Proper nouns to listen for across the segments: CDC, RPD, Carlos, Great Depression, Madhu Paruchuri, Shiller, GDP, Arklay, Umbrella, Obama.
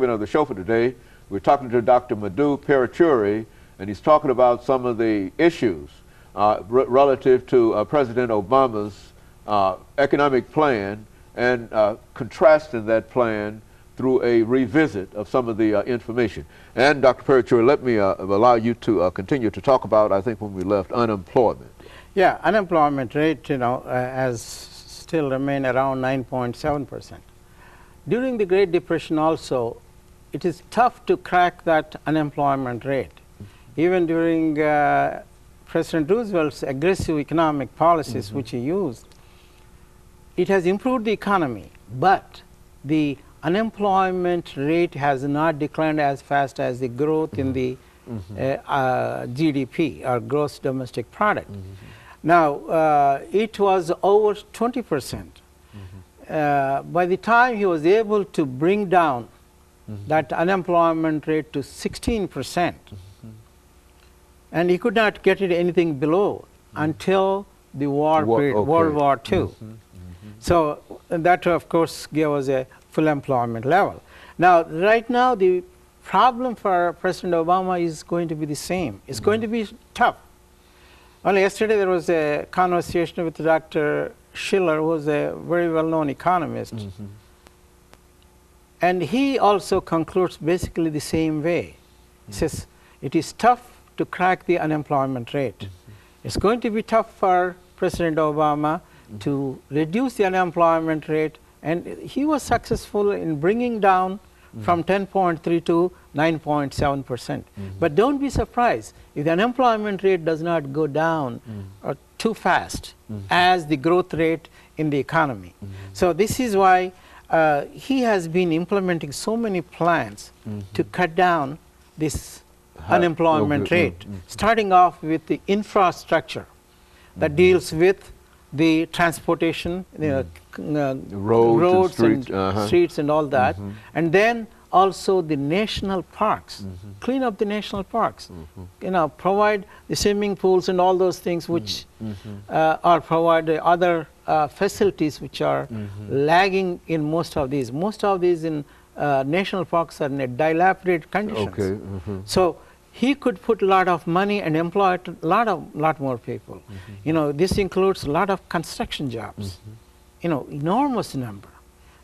Of the show for today, we're talking to Dr. Madhu Paruchuri, and he's talking about some of the issues relative to President Obama's economic plan and contrasting that plan through a revisit of some of the information. And Dr. Paruchuri, let me allow you to continue to talk about, I think, when we left, unemployment. Yeah, unemployment rate, you know, has still remained around 9.7%. During the Great Depression also, it is tough to crack that unemployment rate. Even during President Roosevelt's aggressive economic policies, which he used, it has improved the economy, but the unemployment rate has not declined as fast as the growth in the GDP, or gross domestic product. Now, it was over 20%. By the time he was able to bring down that unemployment rate to 16%, and he could not get it anything below until the World War II. So that, of course, gave us a full employment level. Now, right now, the problem for President Obama is going to be the same. It's going to be tough. Only yesterday there was a conversation with Dr. Shiller, who was a very well-known economist, and he also concludes basically the same way. He says, it is tough to crack the unemployment rate. It's going to be tough for President Obama to reduce the unemployment rate, and he was successful in bringing down from 10.3 to 9.7%. But don't be surprised if the unemployment rate does not go down or too fast as the growth rate in the economy. So this is why he has been implementing so many plans to cut down this unemployment rate, starting off with the infrastructure that deals with the transportation, roads and streets and all that, and then also the national parks, clean up the national parks, you know, provide the swimming pools and all those things which are provided, other facilities which are lagging in most of these. Most of these in national parks are in a dilapidated conditions. So he could put a lot of money and employ a lot more people. You know, this includes a lot of construction jobs, you know, enormous number.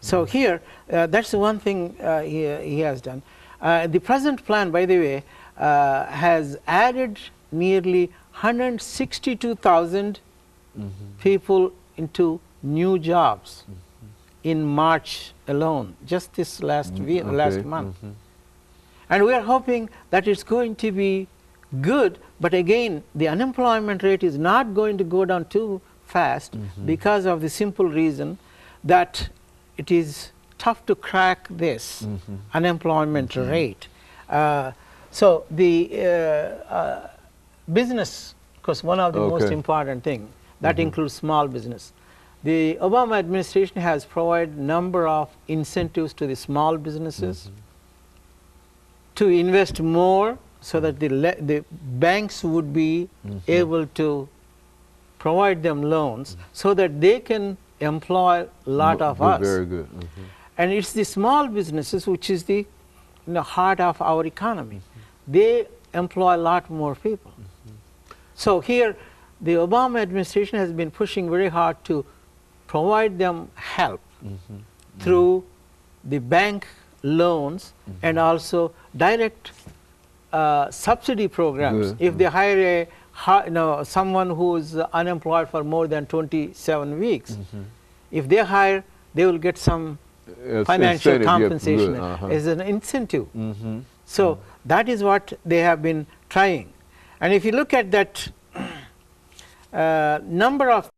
So here, that's the one thing he has done. The present plan, by the way, has added nearly 162,000 people into new jobs in March alone, just this last month. And we are hoping that it's going to be good, but again, the unemployment rate is not going to go down too fast because of the simple reason that it is tough to crack this unemployment rate. So the business, because one of the most important thing, that includes small business. The Obama administration has provided a number of incentives to the small businesses to invest more so that the banks would be able to provide them loans so that they can employ a lot of us. Very good. And it's the small businesses which is the heart of our economy. They employ a lot more people. So here, the Obama administration has been pushing very hard to provide them help through the bank loans and also direct subsidy programs. If they hire a, someone who is unemployed for more than 27 weeks, if they hire, they will get some financial compensation as an incentive. So that is what they have been trying. And if you look at that number of